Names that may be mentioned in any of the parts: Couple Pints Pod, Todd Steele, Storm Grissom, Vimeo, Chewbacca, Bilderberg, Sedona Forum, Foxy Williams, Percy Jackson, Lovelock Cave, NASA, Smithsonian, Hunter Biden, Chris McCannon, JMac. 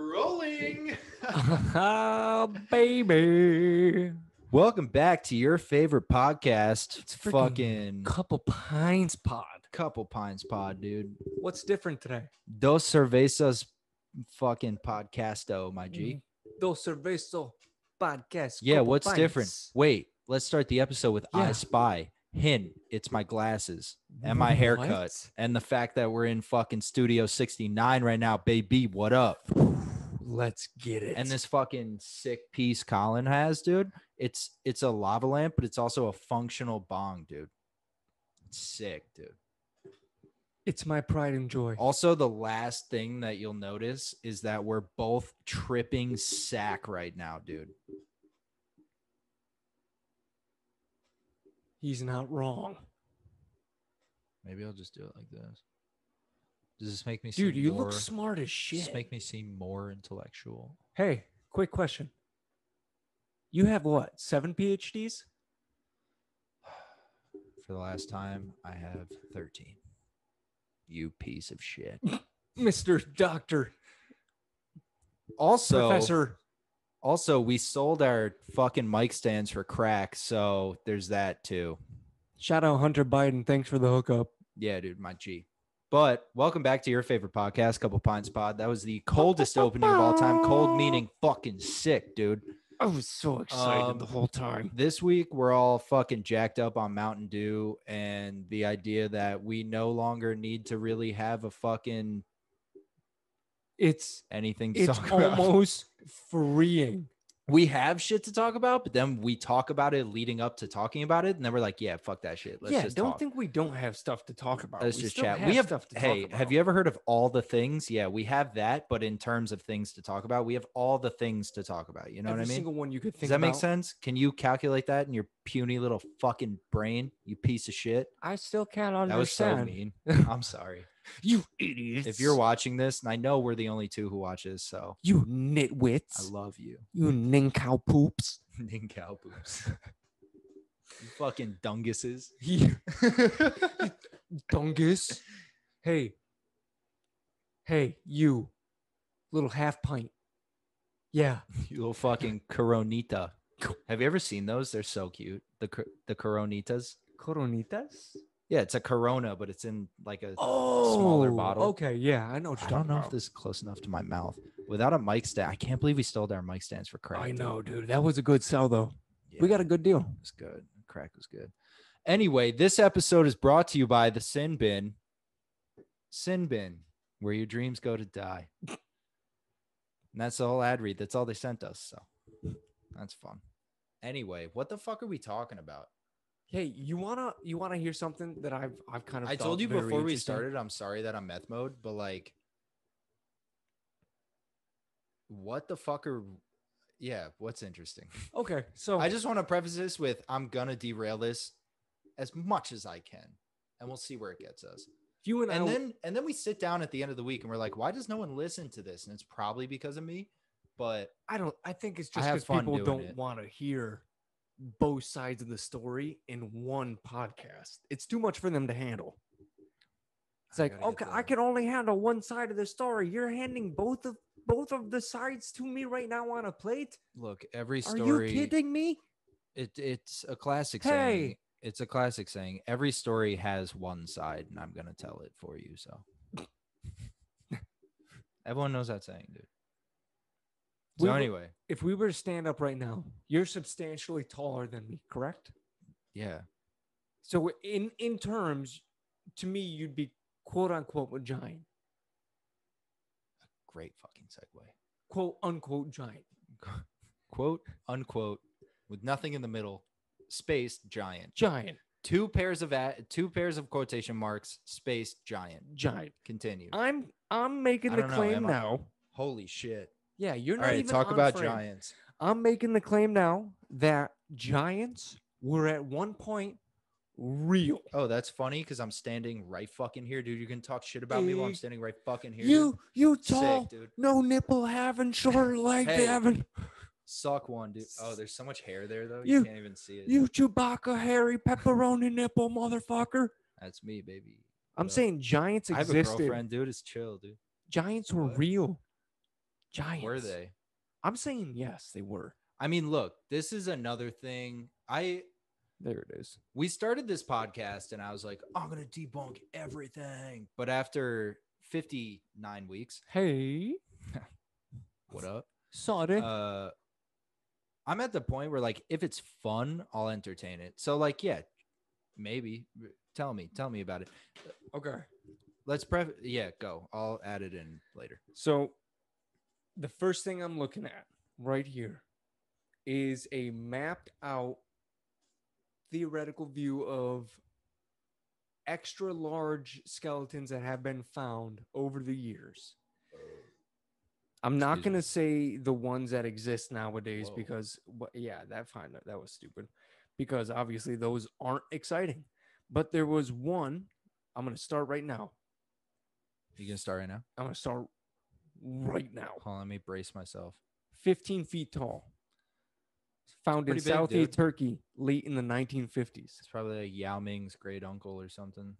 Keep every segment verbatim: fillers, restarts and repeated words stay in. Rolling. Oh, baby. Welcome back to your favorite podcast. It's fucking Couple Pints Pod. Couple Pints Pod, dude. What's different today? Dos cervezas fucking podcasto, my G. Dos cervezas podcast. Yeah, what's pints. Different? Wait, let's start the episode with yeah. I Spy. Hint, it's my glasses and my haircut what? and the fact that we're in fucking Studio sixty-nine right now, baby. What up? Let's get it. And this fucking sick piece Colin has, dude. It's it's a lava lamp, but it's also a functional bong, dude. It's sick, dude. It's my pride and joy. Also, the last thing that you'll notice is that we're both tripping sack right now, dude. He's not wrong. Maybe I'll just do it like this. Does this make me seem Dude, you more, look smart as shit. Does this make me seem more intellectual? Hey, quick question. You have what, seven PhDs? For the last time, I have thirteen. You piece of shit. Mister Doctor. Also, Professor. Also, we sold our fucking mic stands for crack, so there's that too. Shout out Hunter Biden. Thanks for the hookup. Yeah, dude, my G. But welcome back to your favorite podcast, Couple Pints Pod. That was the coldest opening of all time. Cold meaning fucking sick, dude. I was so excited um, the whole time. This week, we're all fucking jacked up on Mountain Dew and the idea that we no longer need to really have a fucking... It's anything to it's talk about. Almost freeing. We have shit to talk about, but then we talk about it leading up to talking about it, and then we're like, "Yeah, fuck that shit. Let's yeah, just don't talk. Think we don't have stuff to talk about. Let's we just chat. Have we have stuff to hey, talk about. Have you ever heard of all the things? Yeah, we have that, but in terms of things to talk about, we have all the things to talk about. You know Every what I mean? Every single one you could think. Does that about? Make sense? Can you calculate that in your puny little fucking brain? You piece of shit. I still can't understand. That was so mean. I'm sorry. You idiots. If you're watching this, and I know we're the only two who watch this, so. You nitwits. I love you. You nincompoops. Nincompoops. You fucking dunguses. Dungus. Hey. Hey, you. Little half pint. Yeah. You little fucking coronita. Have you ever seen those? They're so cute. The the coronitas. Coronitas? Yeah, it's a Corona, but it's in like a oh, smaller bottle. Okay, yeah, I know. What you're I don't know about. If this is close enough to my mouth. Without a mic stand, I can't believe we stole our mic stands for crack. I know, dude. That was a good sell, though. Yeah, we got a good deal. It was good. Crack was good. Anyway, this episode is brought to you by the Sin Bin. Sin Bin, where your dreams go to die. And that's the whole ad read. That's all they sent us. So that's fun. Anyway, what the fuck are we talking about? Hey, you wanna you wanna hear something that I've I've kind of I told you before we started. I'm sorry that I'm meth mode, but like, what the fuck are? Yeah, what's interesting? Okay, so I just want to preface this with I'm gonna derail this as much as I can, and we'll see where it gets us. If you and, and I w- then and then we sit down at the end of the week and we're like, why does no one listen to this? And it's probably because of me, but I don't. I think it's just because people don't want to hear both sides of the story in one podcast. It's too much for them to handle. It's like, okay, I can only handle one side of the story. You're handing both of both of the sides to me right now on a plate. Look, every story. Are you kidding me? It it's a classic hey. saying. It's a classic saying. Every story has one side, and I'm gonna tell it for you. So everyone knows that saying, dude. So we were, anyway, if we were to stand up right now, you're substantially taller than me, correct? Yeah. So in, in terms, to me, you'd be quote unquote a giant. A great fucking segue. Quote unquote giant. Quote unquote with nothing in the middle, spaced giant. Giant. Two pairs of at, two pairs of quotation marks, spaced giant. Giant. Continue. I'm I'm making the claim know, now. I? Holy shit. Yeah, you're not All right, even talk on about frame. Giants. I'm making the claim now that giants were at one point real. Oh, that's funny because I'm standing right fucking here, dude. You can talk shit about hey, me while I'm standing right fucking here. You, dude. You tall, sick, dude. No nipple having, short leg hey, having. Suck one, dude. Oh, there's so much hair there though. You, you can't even see it. You Chewbacca, hairy pepperoni nipple, motherfucker. That's me, baby. I'm Yo. saying giants existed. I have a girlfriend, dude. It's chill, dude. Giants were what? real. Giants. Were they? I'm saying yes, they were. I mean, look, this is another thing. I there it is. We started this podcast and I was like, I'm going to debunk everything. But after fifty-nine weeks. Hey. What up? Sorry. Uh, I'm at the point where, like, if it's fun, I'll entertain it. So, like, yeah, maybe. Tell me. Tell me about it. Okay. Let's prep. Yeah, go. I'll add it in later. So the first thing I'm looking at right here is a mapped out theoretical view of extra large skeletons that have been found over the years. I'm Excuse not going to say the ones that exist nowadays Whoa. because, yeah, that fine, that was stupid because obviously those aren't exciting. But there was one. I'm going to start right now. You going to start right now? I'm going to start right now. Hold on, let me brace myself. fifteen feet tall. Found in Southeast Turkey late in the nineteen fifties. It's probably like Yao Ming's great uncle or something.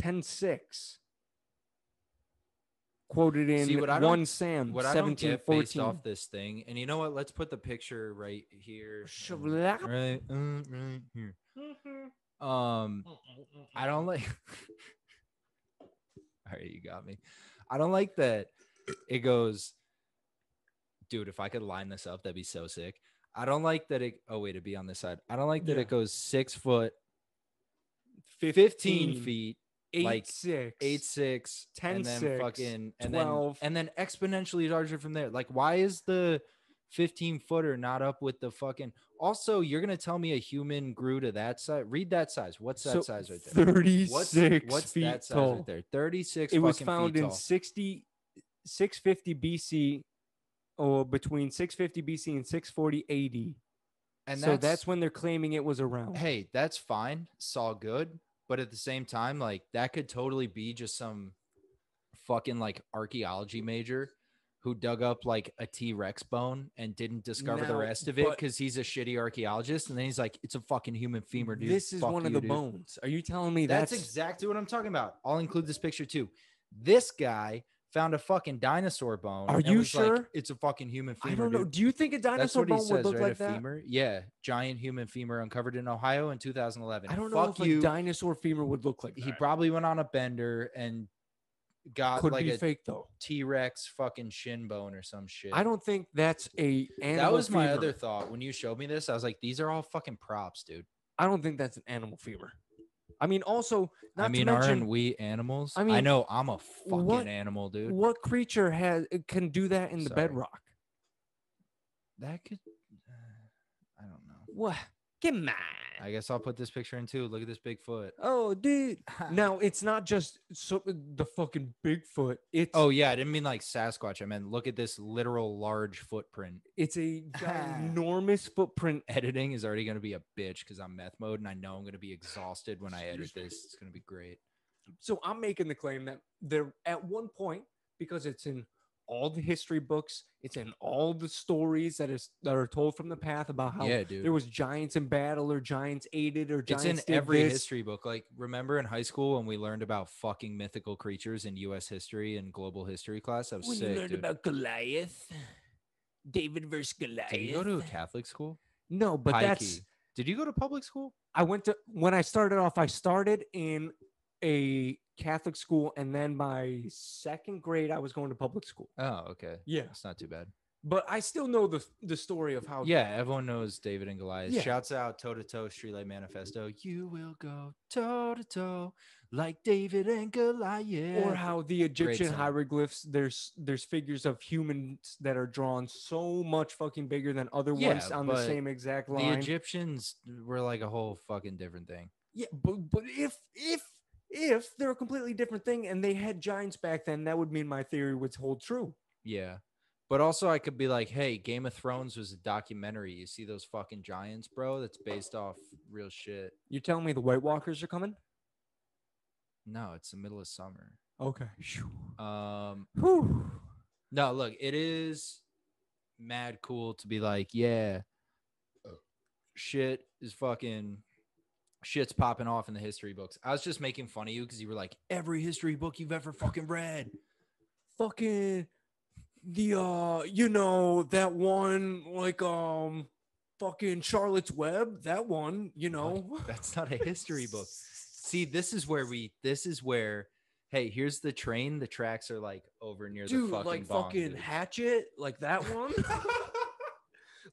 ten six. Quoted in See, one Sam, what seventeen, I don't get based off this thing. And you know what? Let's put the picture right here. Right, right here. Um, I don't like... All right, you got me. I don't like that it goes... Dude, if I could line this up, that'd be so sick. I don't like that it... Oh, wait, it'd be on this side. I don't like that yeah. it goes six foot, fifteen, fifteen feet, eight, like six, eight, six, ten, and then six, fucking, and twelve. Then, and then exponentially larger from there. Like, why is the fifteen footer not up with the fucking... Also, you're going to tell me a human grew to that size? Read that size. What's that so size right there? thirty-six what's, what's feet that size tall. Right there? thirty-six It was found in sixty, six fifty B C, or between six fifty B C and six forty A D. And that's, so that's when they're claiming it was around. Hey, that's fine. It's all good. But at the same time, like, that could totally be just some fucking, like, archaeology major who dug up, like, a T-Rex bone and didn't discover now, the rest of it because he's a shitty archaeologist. And then he's like, it's a fucking human femur, dude. This is Fuck one you, of the dude. bones. Are you telling me that's... That's exactly what I'm talking about. I'll include this picture, too. This guy found a fucking dinosaur bone. Are you sure? Like, it's a fucking human femur, I don't know. Dude. Do you think a dinosaur bone says, would look right? like a that? Femur? Yeah. Giant human femur uncovered in Ohio in two thousand eleven. I don't know Fuck if you. a dinosaur femur would look like that. He probably went on a bender and... got Could like be a fake though. T-Rex fucking shin bone or some shit. I don't think that's a animal. That was my femur. Other thought when you showed me this. I was like, these are all fucking props, dude. I don't think that's an animal femur. I mean, also, not I mean, to mention, aren't we animals? I mean, I know I'm a fucking what, animal, dude. What creature has can do that in the Sorry. bedrock? That could, uh, I don't know. What? Come on. I guess I'll put this picture in too. Look at this Bigfoot. Oh, dude. Now, it's not just so, the fucking Bigfoot. It's Oh, yeah. I didn't mean like Sasquatch. I meant look at this literal large footprint. It's a ginormous footprint. Editing is already going to be a bitch because I'm meth mode and I know I'm going to be exhausted when I edit this. It's going to be great. So I'm making the claim that there at one point, because it's in all the history books, it's in all the stories that is that are told from the path about how yeah, there was giants in battle or giants aided or giants. It's in every this. history book. Like, remember in high school when we learned about fucking mythical creatures in U S history and global history class? I was when sick, you learned dude. about Goliath, David versus Goliath. Did you go to a Catholic school? No, but High that's. Key. Did you go to public school? I went to when I started off. I started in a Catholic school, and then by second grade I was going to public school. Oh, okay. Yeah, it's not too bad, but I still know the the story of how yeah everyone knows David and Goliath. Yeah. Shouts out toe-to-toe Streetlight Manifesto. You will go toe-to-toe like David and Goliath. Or how the Egyptian hieroglyphs, there's there's figures of humans that are drawn so much fucking bigger than other yeah, ones on the same exact line. The Egyptians were like a whole fucking different thing. Yeah, but but if if If they're a completely different thing and they had giants back then, that would mean my theory would hold true. Yeah. But also I could be like, hey, Game of Thrones was a documentary. You see those fucking giants, bro? That's based off real shit. You're telling me the White Walkers are coming? No, it's the middle of summer. Okay. Um, Whew. No, look, it is mad cool to be like, yeah, shit is fucking... shit's popping off in the history books. I was just making fun of you because you were like, every history book you've ever fucking read. Fucking the uh you know, that one, like, um fucking Charlotte's Web, that one, you know. That's not a history book. See, this is where we this is where hey, here's the train, the tracks are like over near dude, the fucking like bomb, fucking dude. Hatchet, like that one.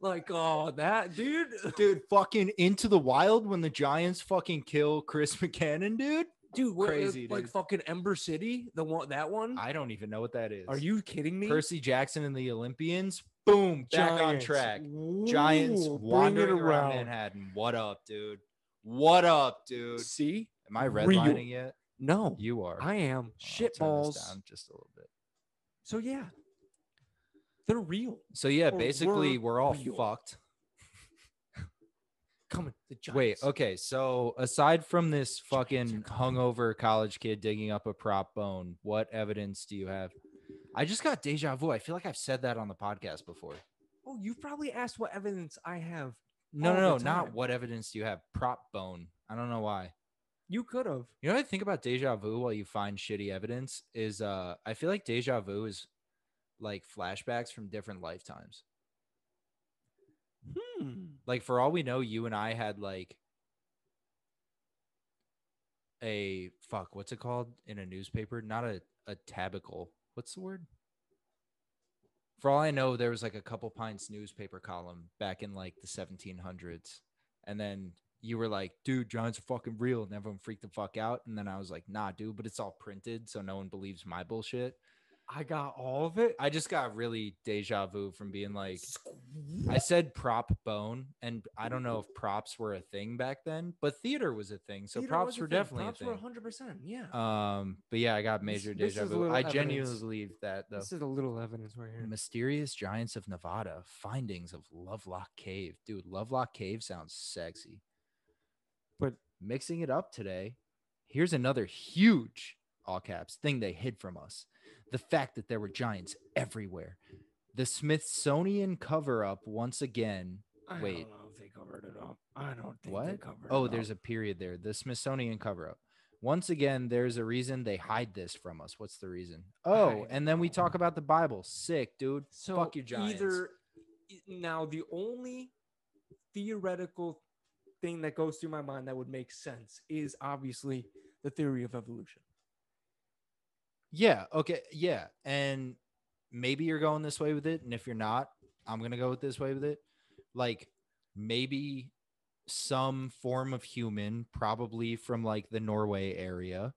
Like, oh, that dude, dude, fucking Into the Wild when the Giants fucking kill Chris McCannon, dude. Dude, what, crazy, like dude. Fucking Ember City, the one, that one. I don't even know what that is. Are you kidding me? Percy Jackson and the Olympians. Boom, Giants. Back on track. Ooh, Giants wandering around. around Manhattan. What up, dude? What up, dude? See, am I redlining Real. yet? No, you are. I am. I'll Shit balls. Down just a little bit. So yeah. They're real. So yeah, or basically we're, we're all real. fucked. Coming. The Giants. Wait. Okay. So aside from this fucking hungover college kid digging up a prop bone, what evidence do you have? I just got deja vu. I feel like I've said that on the podcast before. Oh, you probably asked what evidence I have. No, no, no, not what evidence do you have? Prop bone. I don't know why. You could have. You know what I think about deja vu while you find shitty evidence is uh, I feel like deja vu is like flashbacks from different lifetimes. Hmm. Like, for all we know, you and I had like a fuck. What's it called in a newspaper? Not a, a tabicle. What's the word? For all I know, there was like a Couple Pints newspaper column back in like the seventeen hundreds. And then you were like, dude, Giants are fucking real. And everyone freaked the fuck out. And then I was like, nah, dude, but it's all printed. So no one believes my bullshit. I got all of it. I just got really deja vu from being like, I said prop bone, and I don't know if props were a thing back then, but theater was a thing. So theater props were thing. definitely props a thing. Props were one hundred percent, yeah. Um, but yeah, I got major this, deja this vu. I evidence. genuinely believe that, though. This is a little evidence right here. Mysterious Giants of Nevada, findings of Lovelock Cave. Dude, Lovelock Cave sounds sexy. But mixing it up today, here's another huge, all caps, thing they hid from us. The fact that there were giants everywhere. The Smithsonian cover-up once again. I Wait. don't know if they covered it up. I don't think what? they covered oh, it up. Oh, there's a period there. The Smithsonian cover-up. Once again, there's a reason they hide this from us. What's the reason? Oh, and then we talk about the Bible. Sick, dude. So fuck your giants. Either, now, the only theoretical thing that goes through my mind that would make sense is obviously the theory of evolution. Yeah. Okay. Yeah. And maybe you're going this way with it. And if you're not, I'm going to go with this way with it. Like, maybe some form of human, probably from like the Norway area,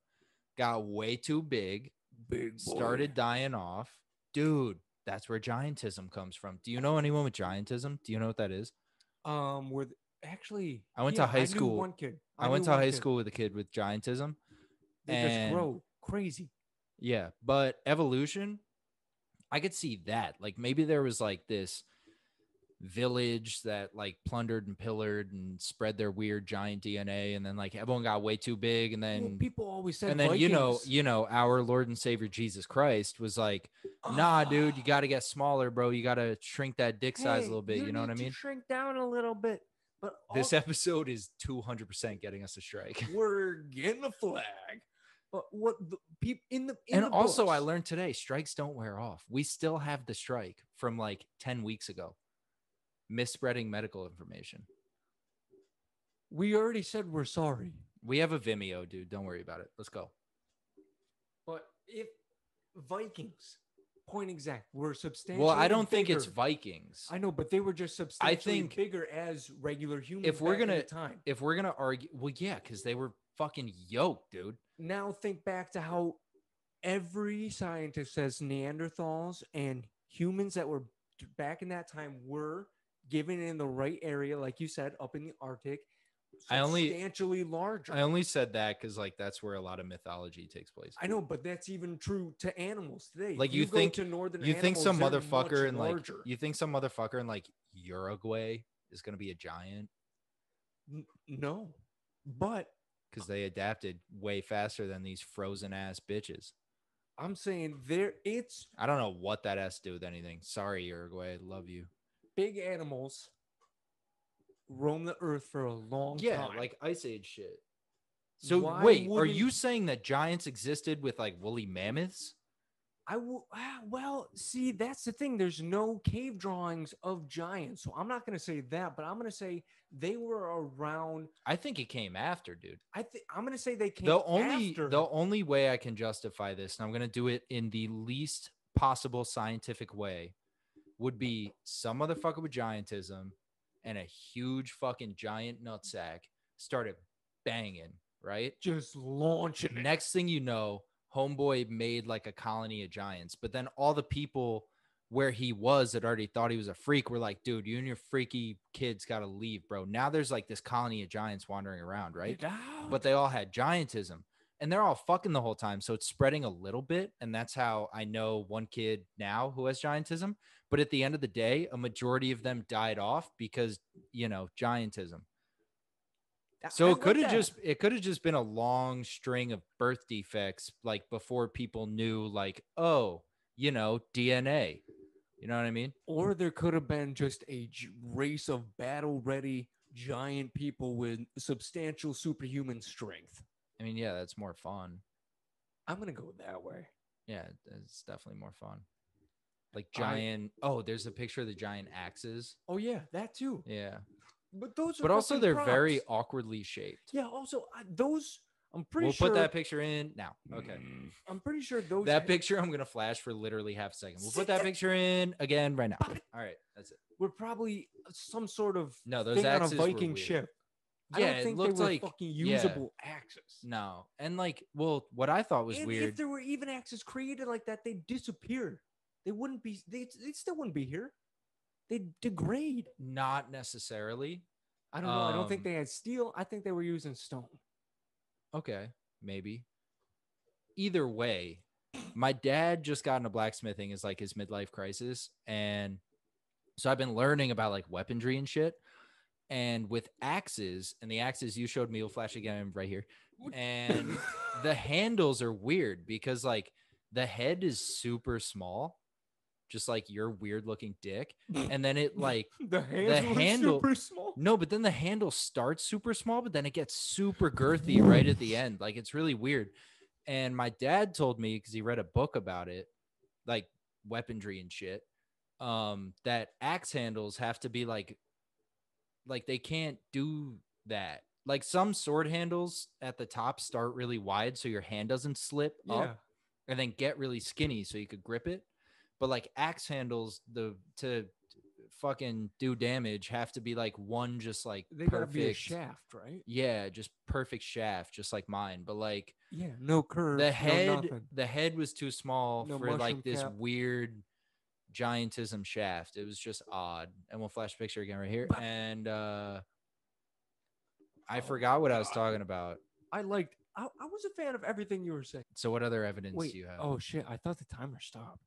got way too big, big boy. started dying off. Dude, that's where giantism comes from. Do you know anyone with giantism? Do you know what that is? Um, with actually, I went yeah, to high I school. One kid. I, I went to high kid. school with a kid with giantism. They and just grow crazy. Yeah, but evolution, I could see that. Like, maybe there was like this village that like plundered and pillared and spread their weird giant D N A, and then like everyone got way too big, and then well, people always said, and then Vikings. you know, you know, our Lord and Savior Jesus Christ was like, "Nah, dude, you got to get smaller, bro. You got to shrink that dick hey, size a little bit." You, you know what I mean? Shrink down a little bit. But all- this episode is two hundred percent getting us a strike. We're getting a flag. But what the people in the in and the also books. I learned today, strikes don't wear off. We still have the strike from like ten weeks ago, misspreading medical information. We already said we're sorry. We have a Vimeo, dude. Don't worry about it. Let's go. But if Vikings, point exact, were substantially well, I don't bigger. think it's Vikings. I know, but they were just substantially I think bigger as regular humans. If we're gonna time, if we're gonna argue, well, yeah, because they were fucking yoked, dude. Now think back to how every scientist says Neanderthals and humans that were back in that time were given in the right area, like you said, up in the Arctic, substantially I only, larger. I only said that because like that's where a lot of mythology takes place. I know, but that's even true to animals today. Like, you, you think to northern you animals, think some motherfucker in like you think some motherfucker in like Uruguay is gonna be a giant? N- no, but. Because they adapted way faster than these frozen ass bitches. I'm saying there it's. I don't know what that has to do with anything. Sorry, Uruguay. I love you. Big animals roam the earth for a long yeah, time. Yeah, like Ice Age shit. So Why wait, are you saying that giants existed with like woolly mammoths? I will, ah, well, see, that's the thing. There's no cave drawings of giants. So I'm not going to say that, but I'm going to say they were around. I think it came after, dude. I think I'm going to say they came the only, after. The only way I can justify this, and I'm going to do it in the least possible scientific way, would be some motherfucker with giantism and a huge fucking giant nutsack started banging, right? Just launching it. Next thing you know, homeboy made like a colony of giants, but then all the people where he was that already thought he was a freak were like, dude, you and your freaky kids got to leave, bro. Now there's like this colony of giants wandering around, right? But they all had giantism and they're all fucking the whole time. So it's spreading a little bit. And that's how I know one kid now who has giantism. But at the end of the day, a majority of them died off because, you know, giantism. So it could have just it could have just been a long string of birth defects, like before people knew, like, oh, you know, D N A, you know what I mean? Or there could have been just a race of battle ready giant people with substantial superhuman strength. I mean, yeah, that's more fun. I'm going to go that way. Yeah, it's definitely more fun. Like giant. I, oh, there's a picture of the giant axes. Oh, yeah, that too. Yeah. But those, but also they're props. Very awkwardly shaped. Yeah. Also, uh, those I'm pretty we'll sure. We'll put that picture in now. Okay. Mm. I'm pretty sure those. That ha- picture I'm gonna flash for literally half a second. We'll put that picture in again right now. All right, that's it. We're probably some sort of no those thing axes on a Viking were weird. Ship. I yeah, don't think it looked they were like fucking usable yeah. axes. No, and like, well, what I thought was and weird. If there were even axes created like that, they disappear. They wouldn't be. They they still wouldn't be here. They degrade. Not necessarily. I don't know. Um, I don't think they had steel. I think they were using stone. Okay, maybe. Either way, my dad just got into blacksmithing as like his midlife crisis. And so I've been learning about like weaponry and shit. And with axes, and the axes you showed me will flash again right here. And the handles are weird because like the head is super small. Just like your weird looking dick. And then it like the, the handle super small. No, but then the handle starts super small, but then it gets super girthy right at the end. Like it's really weird. And my dad told me, because he read a book about it, like weaponry and shit, um, that axe handles have to be like, like they can't do that. Like some sword handles at the top start really wide so your hand doesn't slip yeah. up and then get really skinny so you could grip it. But like axe handles, the to fucking do damage have to be like one just like they gotta be a shaft, right? Yeah, just perfect shaft, just like mine. But like yeah, no curve. The head, no the head was too small no for like this cap. Weird giantism shaft. It was just odd. And we'll flash a picture again right here. And uh, I oh, forgot what God. I was talking about. I liked. I, I was a fan of everything you were saying. So what other evidence Wait, do you have? Oh shit! I thought the timer stopped.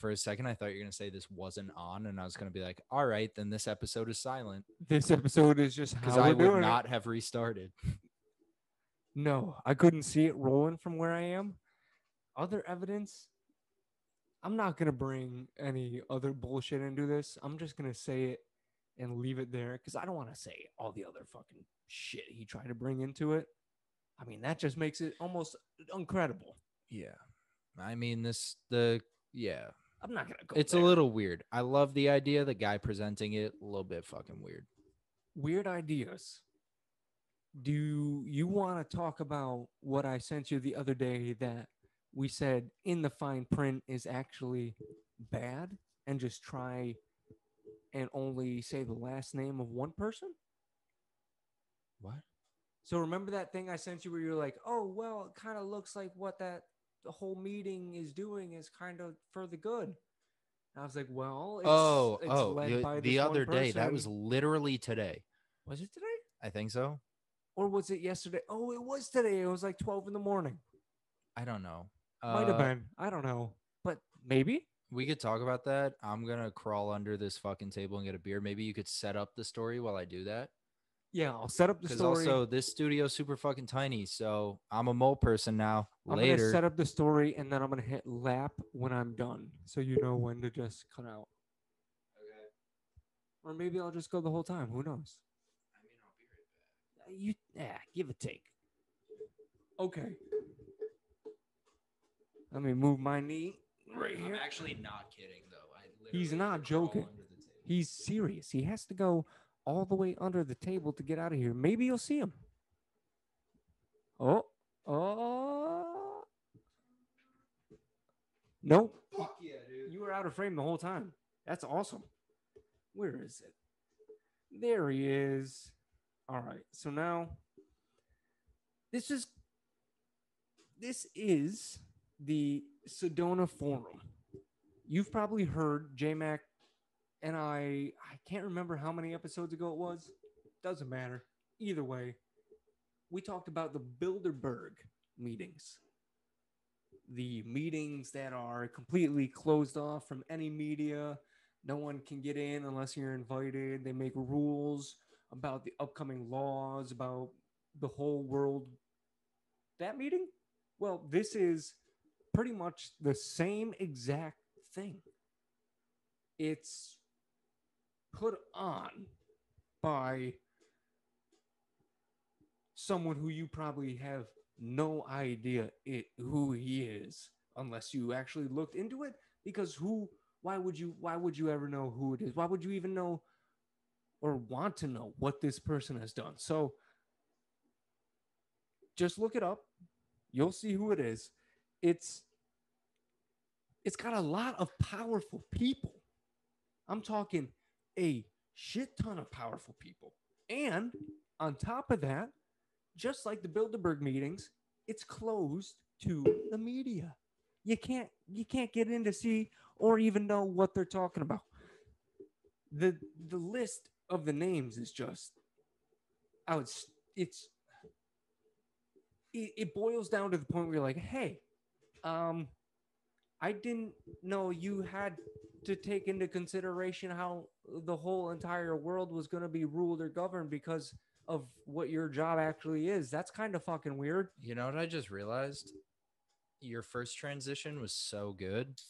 For a second, I thought you were going to say this wasn't on, and I was going to be like, all right, then this episode is silent. This episode is just because I would not it. have restarted. No, I couldn't see it rolling from where I am. Other evidence, I'm not going to bring any other bullshit into this. I'm just going to say it and leave it there because I don't want to say all the other fucking shit he tried to bring into it. I mean, that just makes it almost incredible. Yeah. I mean, this, the, yeah. I'm not going to go It's there. A little weird. I love the idea. The guy presenting it, a little bit fucking weird. Weird ideas. Do you want to talk about what I sent you the other day that we said in the fine print is actually bad and just try and only say the last name of one person? What? So remember that thing I sent you where you were like, oh, well, it kind of looks like what that the whole meeting is doing is kind of for the good. And I was like, well, it's, oh, it's oh, led the, by the other day. Person. That was literally today. Was it today? I think so. Or was it yesterday? Oh, it was today. It was like twelve in the morning. I don't know. Might have uh, been. I don't know. But maybe we could talk about that. I'm gonna crawl under this fucking table and get a beer. Maybe you could set up the story while I do that. Yeah, I'll set up the story. Because also, this studio is super fucking tiny, so I'm a mole person now. I'm Later. Gonna set up the story, and then I'm gonna hit lap when I'm done, so you know when to just cut out. Okay. Or maybe I'll just go the whole time. Who knows? I mean, I'll be right back. You, yeah, give a take. Okay. Let me move my knee right here. I'm actually not kidding, though. I literally He's not joking. He's serious. He has to go all the way under the table to get out of here. Maybe you'll see him. Oh, oh. Nope. Fuck yeah, dude. You were out of frame the whole time. That's awesome. Where is it? There he is. All right. So now this is this is the Sedona Forum. You've probably heard JMac and I I can't remember how many episodes ago it was. Doesn't matter. Either way, we talked about the Bilderberg meetings. The meetings that are completely closed off from any media. No one can get in unless you're invited. They make rules about the upcoming laws, about the whole world. That meeting? Well, this is pretty much the same exact thing. It's put on by someone who you probably have no idea it who he is unless you actually looked into it, because who Why would you why would you ever know who it is? Why would you even know or want to know what this person has done? So just look it up. You'll see who it is. It's it's got a lot of powerful people. I'm talking a shit ton of powerful people. And on top of that, just like the Bilderberg meetings, it's closed to the media. You can't you can't get in to see or even know what they're talking about. The the list of the names is just out. It's it, it boils down to the point where you're like, hey, um, I didn't know you had to take into consideration how the whole entire world was going to be ruled or governed because of what your job actually is. That's kind of fucking weird. You know what I just realized? Your first transition was so good,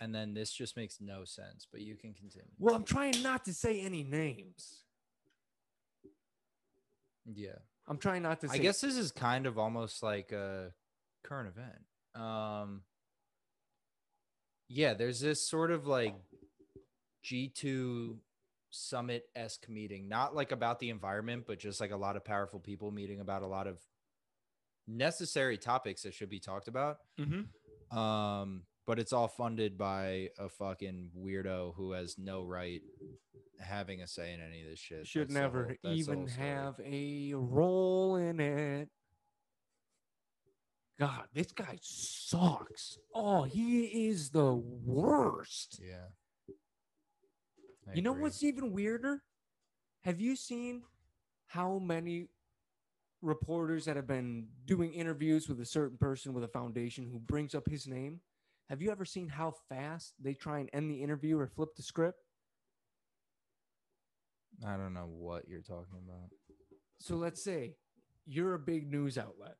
and then this just makes no sense, but you can continue. Well, I'm trying not to say any names. Yeah. I'm trying not to say. I guess this is kind of almost like a current event. Um, yeah, there's this sort of like G two summit-esque meeting, not like about the environment, but just like a lot of powerful people meeting about a lot of necessary topics that should be talked about. Mm-hmm. Um, but it's all funded by a fucking weirdo who has no right having a say in any of this shit. Should that's never whole, even have a role in it. God, this guy sucks. Oh, he is the worst. Yeah. I you agree. Know what's even weirder? Have you seen how many reporters that have been doing interviews with a certain person with a foundation who brings up his name? Have you ever seen how fast they try and end the interview or flip the script? I don't know what you're talking about. So let's say you're a big news outlet.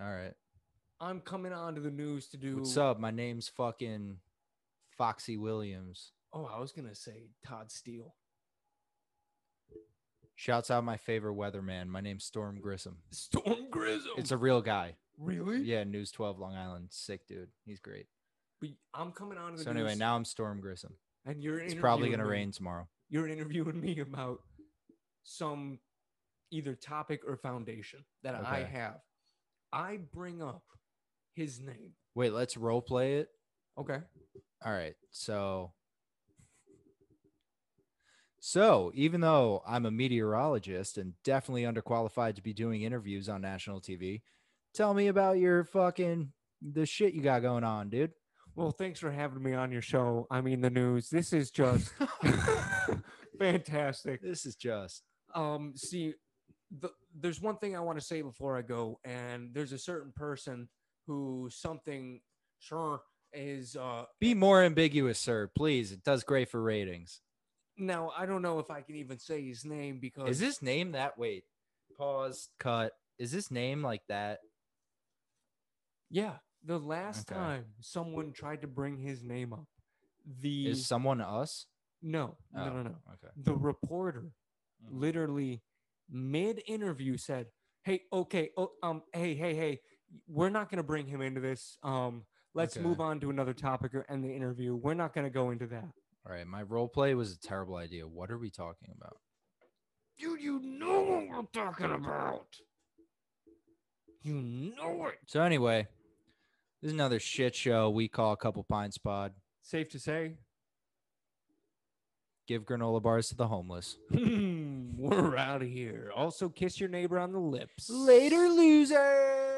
All right. I'm coming on to the news to do... What's up? My name's fucking Foxy Williams. Oh, I was going to say Todd Steele. Shouts out my favorite weatherman. My name's Storm Grissom. Storm Grissom. It's a real guy. Really? Yeah, News twelve Long Island. Sick dude. He's great. But I'm coming on to the So anyway, news. Now I'm Storm Grissom. And you're It's probably going to rain tomorrow. You're interviewing me about some either topic or foundation that okay. I have. I bring up his name. Wait, let's role play it. Okay. All right. So So, even though I'm a meteorologist and definitely underqualified to be doing interviews on national T V, tell me about your fucking, the shit you got going on, dude. Well, thanks for having me on your show. I mean, the news. This is just fantastic. This is just. Um, see, the, there's one thing I want to say before I go, and there's a certain person who something, sure, is. Uh, be more ambiguous, sir, please. It does great for ratings. Now, I don't know if I can even say his name because... Is his name that... Wait. Pause. Cut. Is his name like that? Yeah. The last okay. time someone tried to bring his name up, the... Is someone us? No. Oh, no, no, no. Okay. The reporter mm-hmm. literally mid-interview said, hey, okay, oh, um, hey, hey, hey, we're not going to bring him into this. Um, Let's okay. move on to another topic or end the interview. We're not going to go into that. All right. My role play was a terrible idea. What are we talking about? Dude, you know what we're talking about. You know it. So anyway, this is another shit show we call Couple Pints Pod. Safe to say. Give granola bars to the homeless. We're out of here. Also, kiss your neighbor on the lips. Later, loser.